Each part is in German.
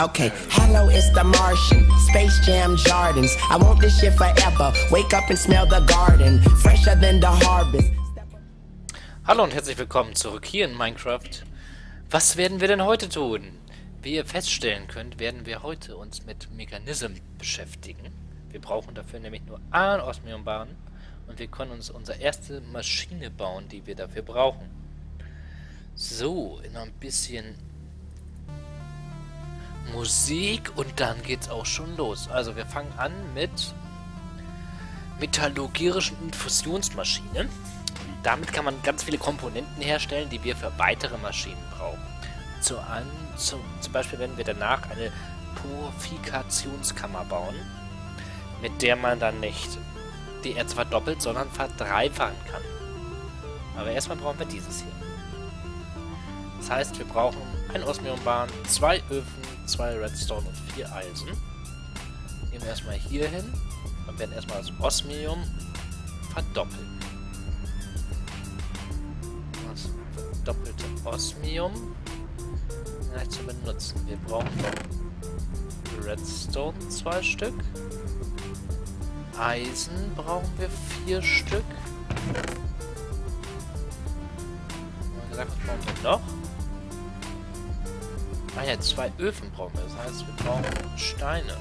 Okay, hello, it's the Martian, Space Jam Jardins. I want this shit forever. Wake up and smell the garden, fresher than the harvest. Hallo und herzlich willkommen zurück hier in Minecraft. Was werden wir denn heute tun? Wie ihr feststellen könnt, werden wir heute uns mit Mekanism beschäftigen. Wir brauchen dafür nämlich nur einen Osmiumbahn und wir können uns unsere erste Maschine bauen, die wir dafür brauchen. So, noch ein bisschen Musik und dann geht's auch schon los. Also wir fangen an mit metallurgischen Infusionsmaschinen. Damit kann man ganz viele Komponenten herstellen, die wir für weitere Maschinen brauchen. Zum Beispiel werden wir danach eine Purifikationskammer bauen, mit der man dann nicht die Erze verdoppelt, sondern verdreifachen kann. Aber erstmal brauchen wir dieses hier. Das heißt, wir brauchen ein Osmiumbahn, 2 Öfen, 2 Redstone und 4 Eisen. Nehmen wir erstmal hier hin und werden erstmal das Osmium verdoppeln. Das verdoppelte Osmium gleich zu benutzen. Wir brauchen Redstone 2 Stück. Eisen brauchen wir 4 Stück. Was brauchen wir noch? Ah ja, 2 Öfen brauchen wir. Das heißt, wir brauchen Steine.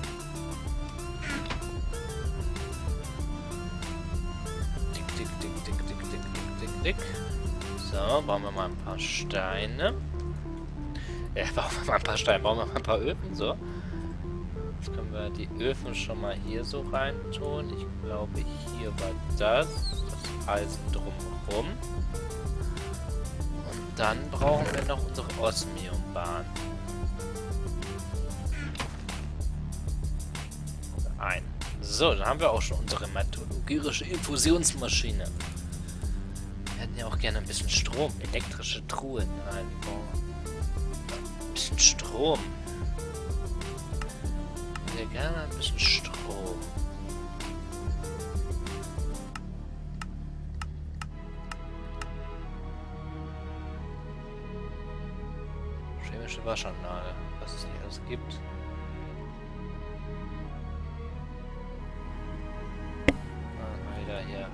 Dick, dick, dick, dick, dick, dick, dick, dick, dick. So, bauen wir mal ein paar Steine. Ja, bauen wir mal ein paar Steine, bauen wir mal ein paar Öfen. So. Jetzt können wir die Öfen schon mal hier so rein tun. Ich glaube, hier war das Eisen drumherum. Und dann brauchen wir noch unsere Osmiumbahn. Ein. So, dann haben wir auch schon unsere metallurgische Infusionsmaschine. Wir hätten ja auch gerne ein bisschen Strom. Elektrische Truhen einbauen. Ein bisschen Strom. Wir hätten gerne ein bisschen Strom. Chemische Waschanlage, was es hier alles gibt. Wieder hier. Habe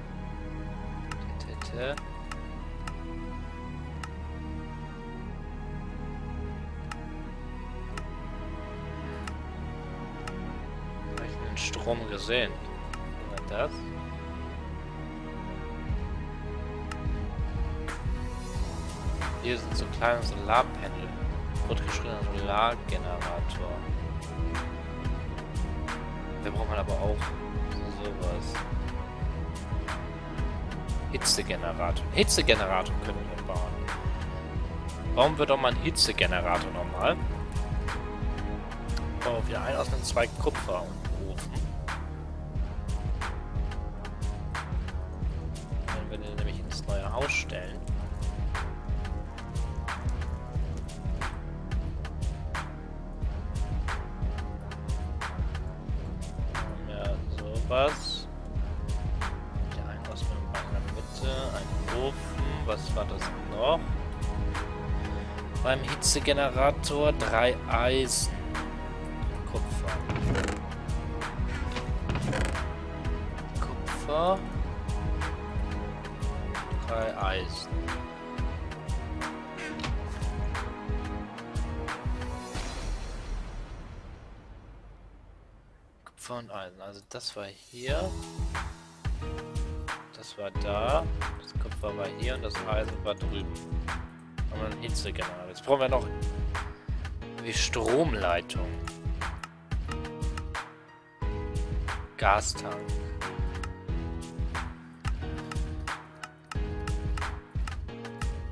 ich den Strom gesehen? Oder das? Hier sind so kleine Solarpanel. Wird geschrieben Solargenerator. Wir brauchen aber auch sowas. Hitzegenerator. Hitzegenerator können wir bauen. Bauen wir doch mal einen Hitzegenerator nochmal. Bauen wir wieder einen aus den 2 Kupfer und Ofen. Dann werden wir den nämlich ins neue Haus stellen. Was? Der einen aus in der Mitte, ein Ofen, was war das noch? Beim Hitzegenerator 3 Eisen. Kupfer. Kupfer. 3 Eisen. Und Eisen. Also das war hier, das war da, das Kupfer war hier und das Eisen war drüben. Und dann Hitzegenerator. Jetzt brauchen wir noch die Stromleitung. Gastank.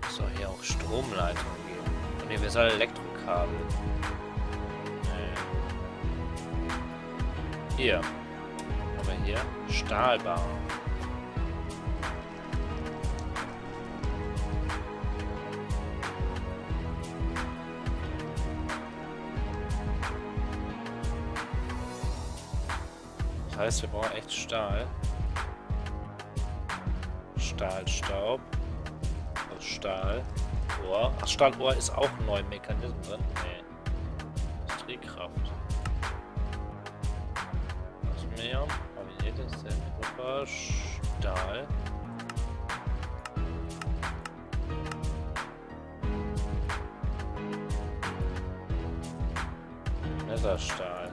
So, hier auch Stromleitung geben. Universal Elektrokabel. Hier. Aber hier. Stahlbarren. Das heißt, wir brauchen echt Stahl. Stahlstaub. Also Stahlbohr. Ach, Stahlbohr ist auch ein neuer Mechanismus drin. Nee. Drehkraft. Was mehr? Laminiertes Zellkörper, Stahl. Messerstahl.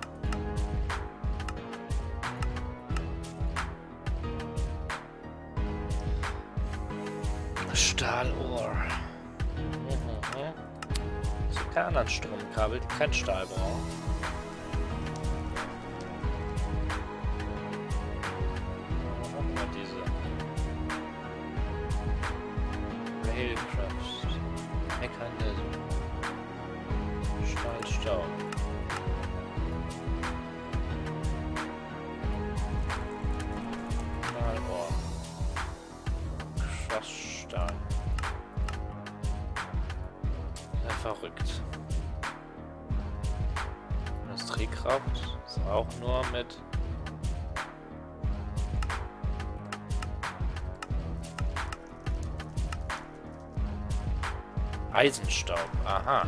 Stahlohr. So kein anderes Stromkabel, die kein Stahl brauchen. Warum war diese? Railcraft. Mekanism. Stahlstaub. Stahlbohr. Kraftstahl. Verrückt. Industriekraft ist auch nur mit Eisenstaub. Aha.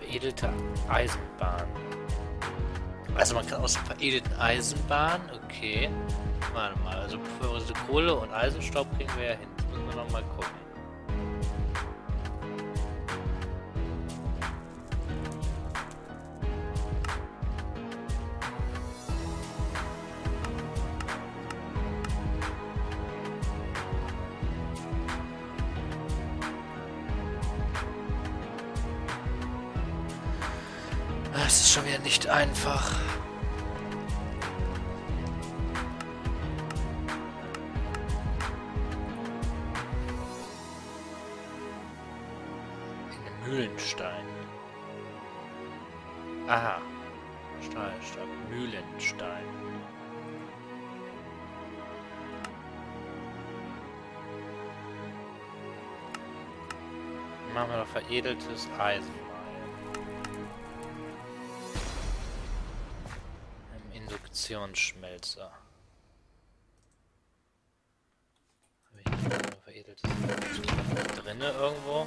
Veredelte Eisenbahn. Also man kann aus der veredelten Eisenbahn, okay. Warte mal, also Kohle und Eisenstaub kriegen wir ja hin. Das müssen wir nochmal gucken. Es ist schon wieder nicht einfach. In Mühlenstein. Aha. Stahlstaub. Mühlenstein. Machen wir noch veredeltes Eisen. Induktionsschmelzer. Habe ich hier noch veredeltes Eisen drinne irgendwo?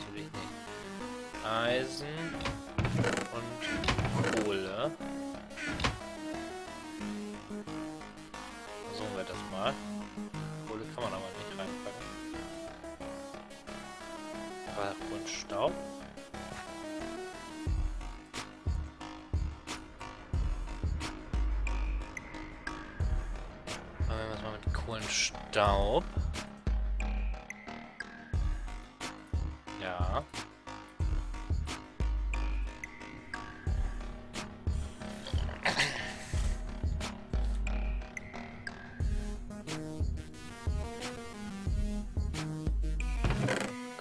Natürlich nicht. Eisen und Kohle. Versuchen wir das mal. Kohle kann man aber nicht reinpacken. Und Staub. Staub. Ja.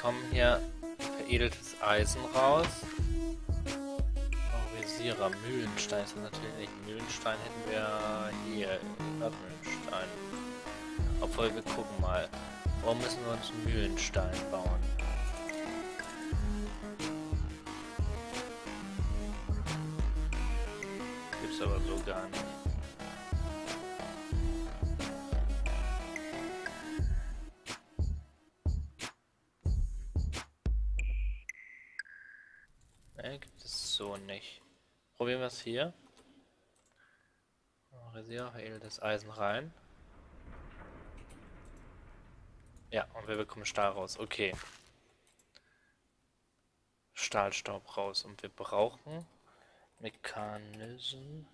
Kommen hier veredeltes Eisen raus. Favorisierer. Mühlenstein ist das natürlich nicht. Mühlenstein hätten wir hier. Mühlenstein. Obwohl, wir gucken mal. Warum müssen wir uns einen Mühlenstein bauen? Gibt's aber so gar nicht. Ne, gibt es so nicht. Probieren wir es hier. Reserve, edles Eisen rein. Ja, und wir bekommen Stahl raus. Okay. Stahlstaub raus. Und wir brauchen Mekanism.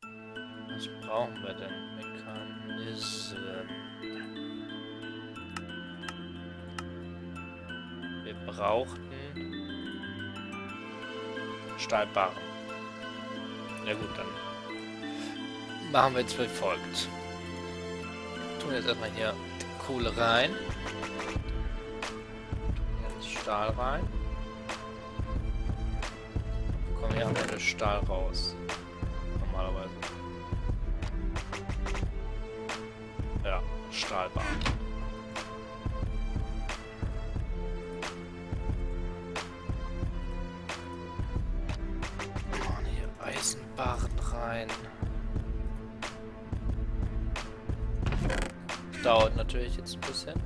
Was brauchen wir denn? Mekanism. Wir brauchten Stahlbarren. Na gut, dann machen wir jetzt wie folgt. Jetzt erstmal hier Kohle rein. Jetzt Stahl rein. Kommen wir haben wir Stahl raus. Normalerweise. Ja, Stahlbahn. Und hier Eisenbarren rein. Dauert natürlich jetzt ein bisschen.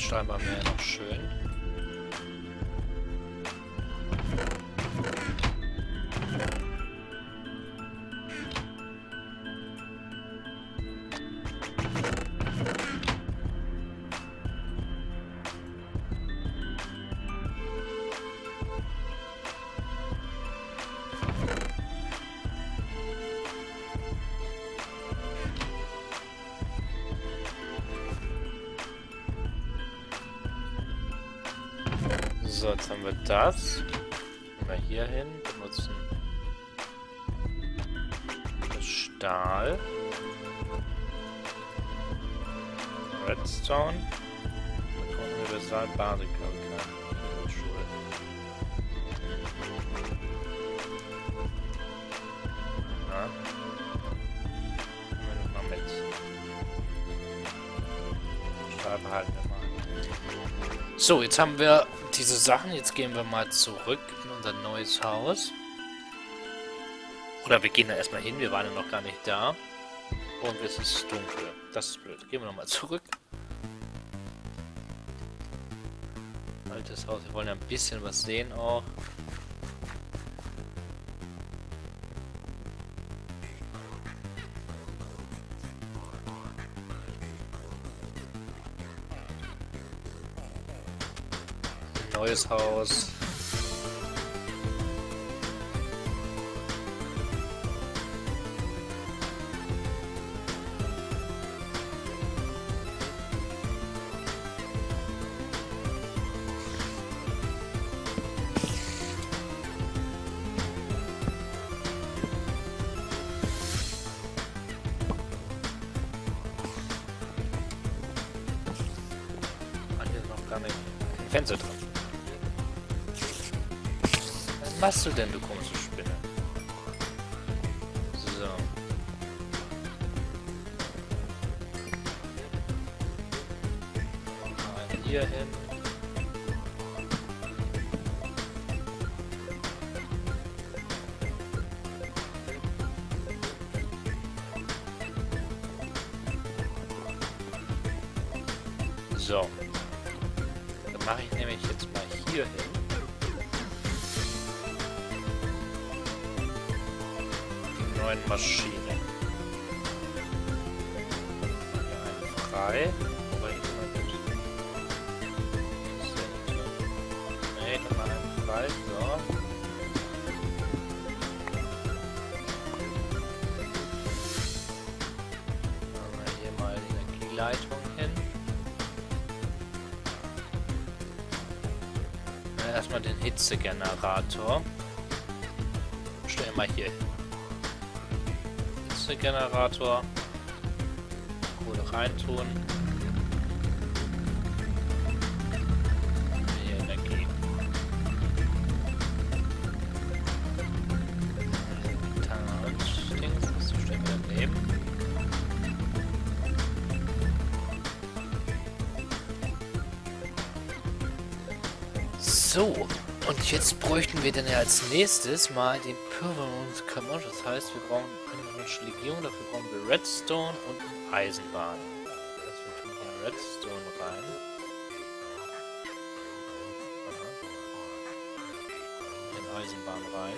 Stahlbarren wäre noch schön. So, jetzt haben wir das. Gehen wir hier hin, benutzen das Stahl. Redstone. Universal-Basiskabel. Ja. Nehmen wir das mal mit. Stahl behalten wir mal. So, jetzt haben wir diese Sachen. Jetzt gehen wir mal zurück in unser neues Haus. Oder wir gehen da erstmal hin. Wir waren ja noch gar nicht da. Und es ist dunkel. Das ist blöd. Gehen wir nochmal zurück. Altes Haus. Wir wollen ja ein bisschen was sehen auch. Neues Haus. Man hat jetzt noch gar nicht ein Fenster dran. Was machst du denn, du komische Spinne? So. Mal hier hin. So. Dann mache ich nämlich jetzt mal hier hin. Maschine. Frei. Nee, da war ein frei. So. Machen wir hier mal die Energieleitung hin. Na, erstmal den Hitzegenerator. Stellen wir hier hin. Generator, Kohle reintun, hier Energie, das stellen wir daneben, so. Und jetzt bräuchten wir dann ja als nächstes mal den Purifikationskammer. Das heißt, wir brauchen eine Legierung, dafür brauchen wir Redstone und Eisenbahn. Also wir tun hier Redstone rein. In Eisenbahn rein.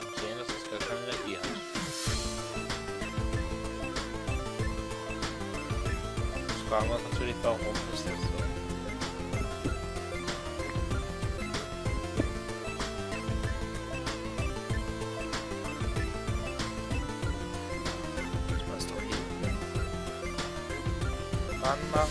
Und sehen, dass es gar keine Energie hat. Jetzt fragen wir uns natürlich, warum ist das so? Anmachen.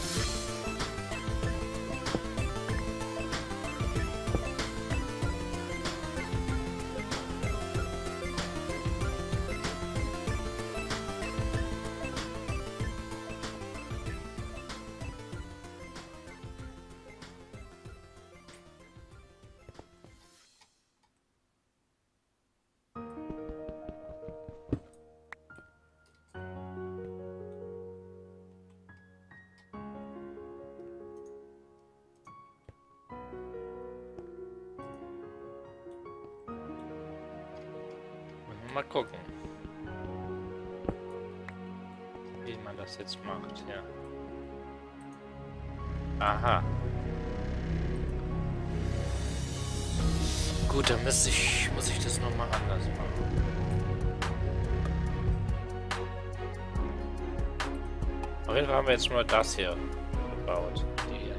Mal gucken, wie man das jetzt macht, ja. Aha. Gut, dann muss ich das nochmal anders machen. Auf jeden Fall haben wir jetzt schon mal das hier gebaut.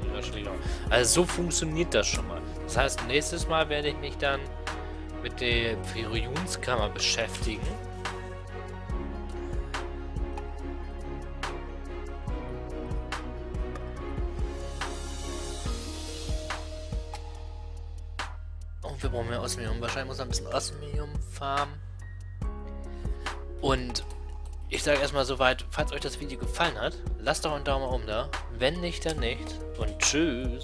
Die Überschlägung. Also so funktioniert das schon mal. Das heißt, nächstes Mal werde ich mich dann mit der Purifikationskammer beschäftigen. Wir brauchen mehr Osmium. Wahrscheinlich muss man ein bisschen Osmium farmen. Und ich sage erstmal soweit, falls euch das Video gefallen hat, lasst doch einen Daumen oben da. Wenn nicht, dann nicht. Und tschüss.